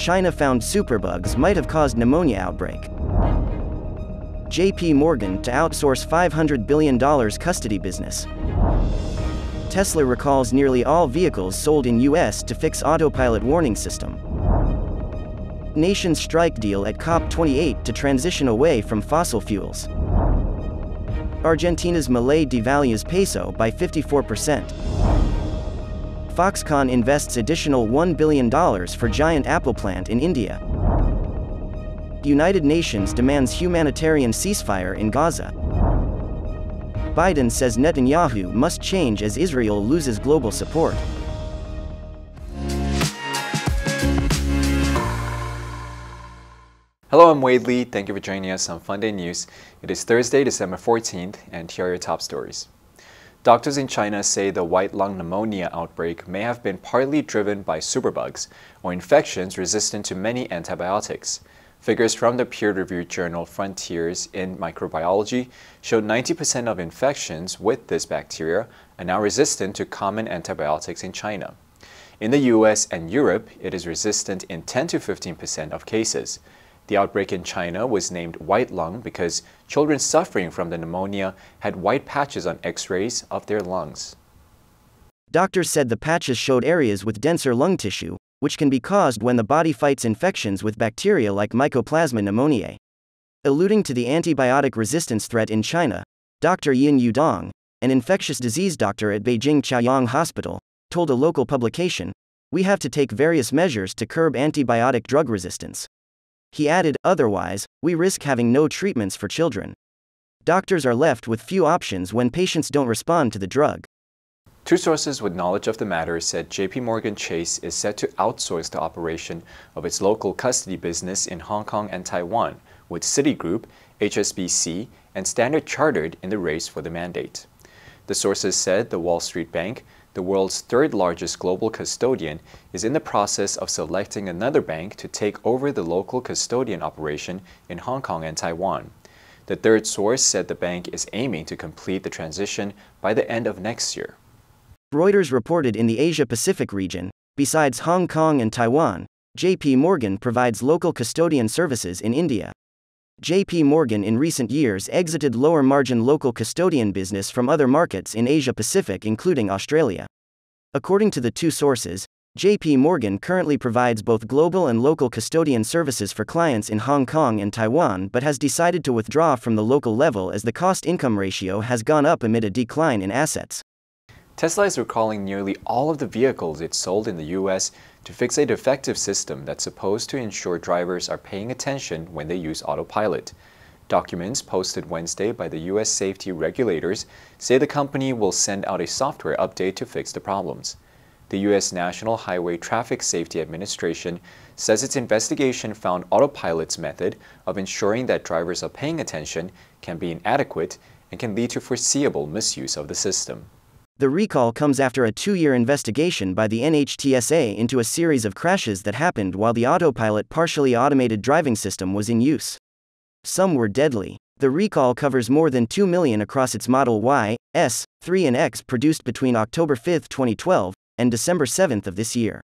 China found superbugs might have caused pneumonia outbreak. JPMorgan to outsource $500 billion custody business. Tesla recalls nearly all vehicles sold in US to fix autopilot warning system. Nations strike deal at COP28 to transition away from fossil fuels. Argentina's Malay devalues peso by 54%. Foxconn invests additional $1 billion for giant Apple plant in India. United Nations demands humanitarian ceasefire in Gaza. Biden says Netanyahu must change as Israel loses global support. Hello, I'm Wade Lee. Thank you for joining us on FUNDAY News. It is Thursday, December 14th, and here are your top stories. Doctors in China say the white lung pneumonia outbreak may have been partly driven by superbugs, or infections resistant to many antibiotics. Figures from the peer-reviewed journal Frontiers in Microbiology showed 90% of infections with this bacteria are now resistant to common antibiotics in China. In the US and Europe, it is resistant in 10 to 15% of cases. The outbreak in China was named white lung because children suffering from the pneumonia had white patches on X-rays of their lungs. Doctors said the patches showed areas with denser lung tissue, which can be caused when the body fights infections with bacteria like mycoplasma pneumoniae. Alluding to the antibiotic resistance threat in China, Dr. Yin Yudong, an infectious disease doctor at Beijing Chaoyang Hospital, told a local publication, "We have to take various measures to curb antibiotic drug resistance." He added, "Otherwise, we risk having no treatments for children." Doctors are left with few options when patients don't respond to the drug. Two sources with knowledge of the matter said JPMorgan Chase is set to outsource the operation of its local custody business in Hong Kong and Taiwan, with Citigroup, HSBC, and Standard Chartered in the race for the mandate. The sources said the Wall Street Bank, the world's third-largest global custodian, is in the process of selecting another bank to take over the local custodian operation in Hong Kong and Taiwan. The third source said the bank is aiming to complete the transition by the end of next year. Reuters reported in the Asia-Pacific region, besides Hong Kong and Taiwan, JPMorgan provides local custodian services in India. JPMorgan in recent years exited lower-margin local custodian business from other markets in Asia-Pacific, including Australia. According to the two sources, JPMorgan currently provides both global and local custodian services for clients in Hong Kong and Taiwan, but has decided to withdraw from the local level as the cost-income ratio has gone up amid a decline in assets. Tesla is recalling nearly all of the vehicles it sold in the US to fix a defective system that's supposed to ensure drivers are paying attention when they use autopilot. Documents posted Wednesday by the US safety regulators say the company will send out a software update to fix the problems. The US National Highway Traffic Safety Administration says its investigation found autopilot's method of ensuring that drivers are paying attention can be inadequate and can lead to foreseeable misuse of the system. The recall comes after a two-year investigation by the NHTSA into a series of crashes that happened while the autopilot partially automated driving system was in use. Some were deadly. The recall covers more than 2 million across its Model Y, S, 3 and X produced between October 5, 2012, and December 7 of this year.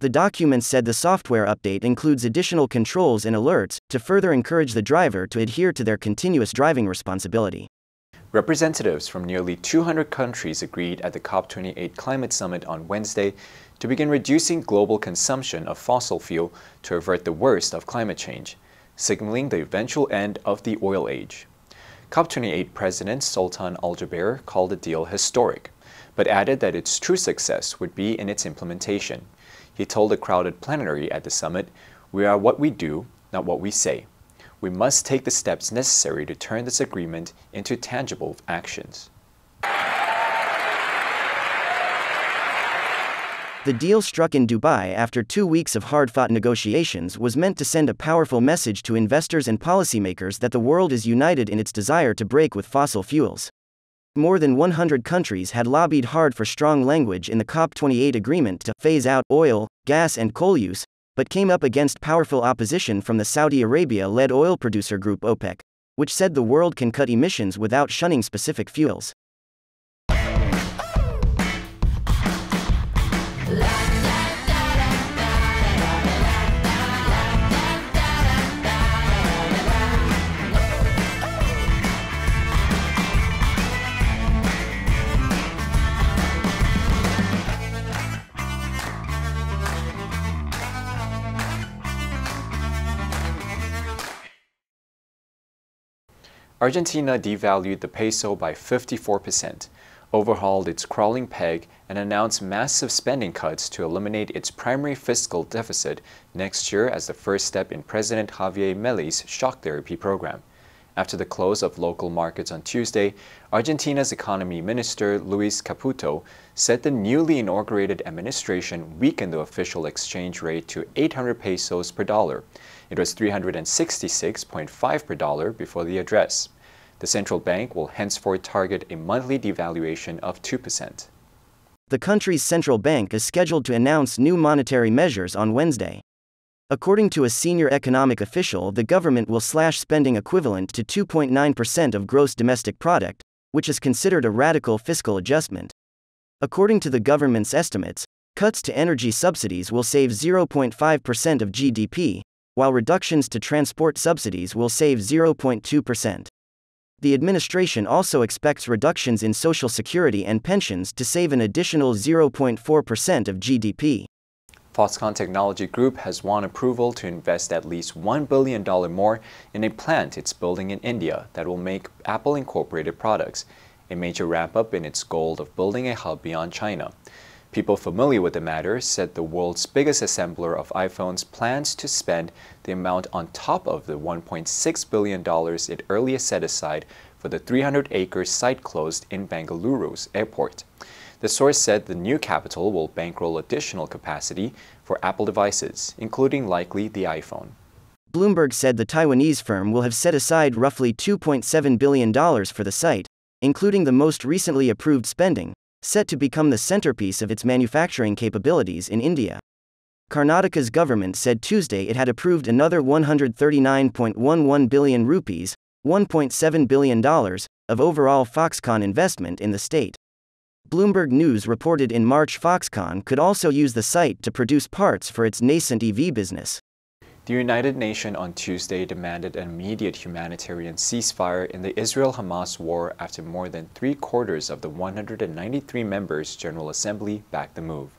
The document said the software update includes additional controls and alerts to further encourage the driver to adhere to their continuous driving responsibility. Representatives from nearly 200 countries agreed at the COP28 climate summit on Wednesday to begin reducing global consumption of fossil fuel to avert the worst of climate change, signaling the eventual end of the oil age. COP28 President Sultan Al Jaber called the deal historic, but added that its true success would be in its implementation. He told a crowded plenary at the summit, "We are what we do, not what we say. We must take the steps necessary to turn this agreement into tangible actions." The deal struck in Dubai after 2 weeks of hard-fought negotiations was meant to send a powerful message to investors and policymakers that the world is united in its desire to break with fossil fuels. More than 100 countries had lobbied hard for strong language in the COP28 agreement to phase out oil, gas and coal use, but came up against powerful opposition from the Saudi Arabia-led oil producer group OPEC, which said the world can cut emissions without shunning specific fuels. Argentina devalued the peso by 54%, overhauled its crawling peg, and announced massive spending cuts to eliminate its primary fiscal deficit next year as the first step in President Javier Millei's shock therapy program. After the close of local markets on Tuesday, Argentina's Economy Minister Luis Caputo said the newly inaugurated administration weakened the official exchange rate to 800 pesos per dollar. It was 366.5 per dollar before the address. The central bank will henceforth target a monthly devaluation of 2%. The country's central bank is scheduled to announce new monetary measures on Wednesday. According to a senior economic official, the government will slash spending equivalent to 2.9% of gross domestic product, which is considered a radical fiscal adjustment. According to the government's estimates, cuts to energy subsidies will save 0.5% of GDP, while reductions to transport subsidies will save 0.2%. The administration also expects reductions in Social Security and pensions to save an additional 0.4% of GDP. Foxconn Technology Group has won approval to invest at least $1 billion more in a plant it's building in India that will make Apple Incorporated products, a major ramp-up in its goal of building a hub beyond China. People familiar with the matter said the world's biggest assembler of iPhones plans to spend the amount on top of the $1.6 billion it earlier set aside for the 300-acre site closed in Bengaluru's airport. The source said the new capital will bankroll additional capacity for Apple devices, including likely the iPhone. Bloomberg said the Taiwanese firm will have set aside roughly $2.7 billion for the site, including the most recently approved spending, set to become the centerpiece of its manufacturing capabilities in India. Karnataka's government said Tuesday it had approved another 139.11 billion rupees, $1.7 billion, of overall Foxconn investment in the state. Bloomberg News reported in March Foxconn could also use the site to produce parts for its nascent EV business. The United Nations on Tuesday demanded an immediate humanitarian ceasefire in the Israel-Hamas war after more than three-quarters of the 193 members' General Assembly backed the move,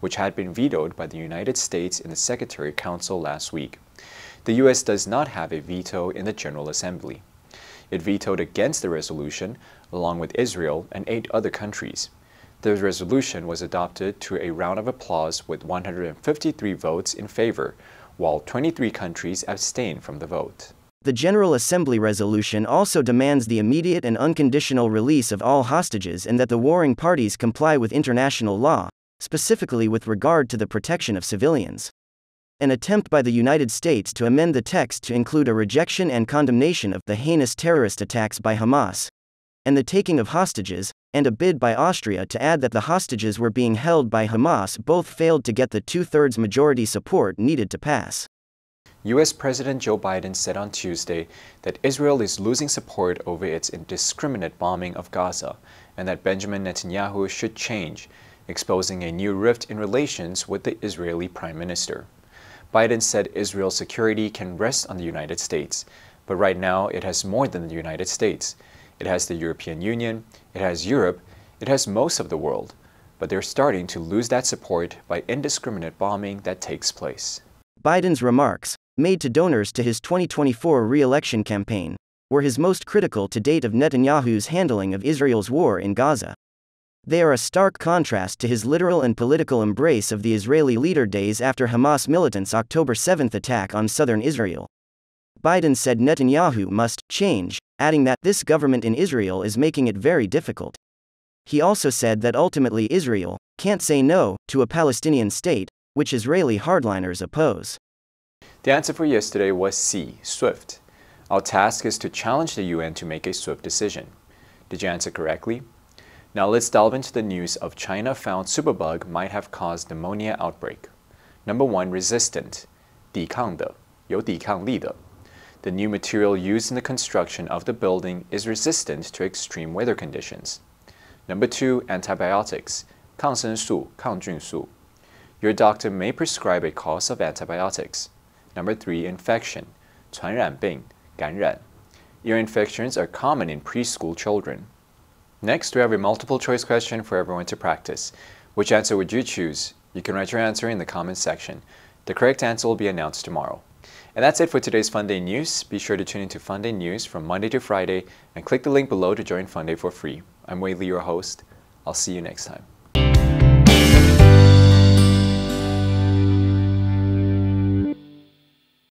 which had been vetoed by the United States in the Security Council last week. The U.S. does not have a veto in the General Assembly. It vetoed against the resolution, along with Israel and 8 other countries. The resolution was adopted to a round of applause with 153 votes in favor, while 23 countries abstain from the vote. The General Assembly resolution also demands the immediate and unconditional release of all hostages and that the warring parties comply with international law, specifically with regard to the protection of civilians. An attempt by the United States to amend the text to include a rejection and condemnation of the heinous terrorist attacks by Hamas and the taking of hostages, and a bid by Austria to add that the hostages were being held by Hamas both failed to get the two-thirds majority support needed to pass. U.S. President Joe Biden said on Tuesday that Israel is losing support over its indiscriminate bombing of Gaza, and that Benjamin Netanyahu should change, exposing a new rift in relations with the Israeli Prime Minister. Biden said Israel's security can rest on the United States, but right now it has more than the United States. It has the European Union, it has Europe, it has most of the world, but they're starting to lose that support by indiscriminate bombing that takes place. Biden's remarks, made to donors to his 2024 re-election campaign, were his most critical to date of Netanyahu's handling of Israel's war in Gaza. They are a stark contrast to his literal and political embrace of the Israeli leader days after Hamas militants' October 7th attack on southern Israel. Biden said Netanyahu must change, adding that this government in Israel is making it very difficult. He also said that ultimately Israel can't say no to a Palestinian state, which Israeli hardliners oppose. The answer for yesterday was C, swift. Our task is to challenge the UN to make a swift decision. Did you answer correctly? Now let's delve into the news of China-found superbug might have caused pneumonia outbreak. Number 1, resistant. 抵抗的,有抵抗力的. The new material used in the construction of the building is resistant to extreme weather conditions. Number 2, antibiotics. 抗生素,抗菌素. Your doctor may prescribe a course of antibiotics. Number 3, infection. 传染病,感染. Ear infections are common in preschool children. Next, we have a multiple choice question for everyone to practice. Which answer would you choose? You can write your answer in the comments section. The correct answer will be announced tomorrow. And that's it for today's FUNDAY News. Be sure to tune into FUNDAY News from Monday to Friday and click the link below to join FUNDAY for free. I'm Wade Lee, your host. I'll see you next time.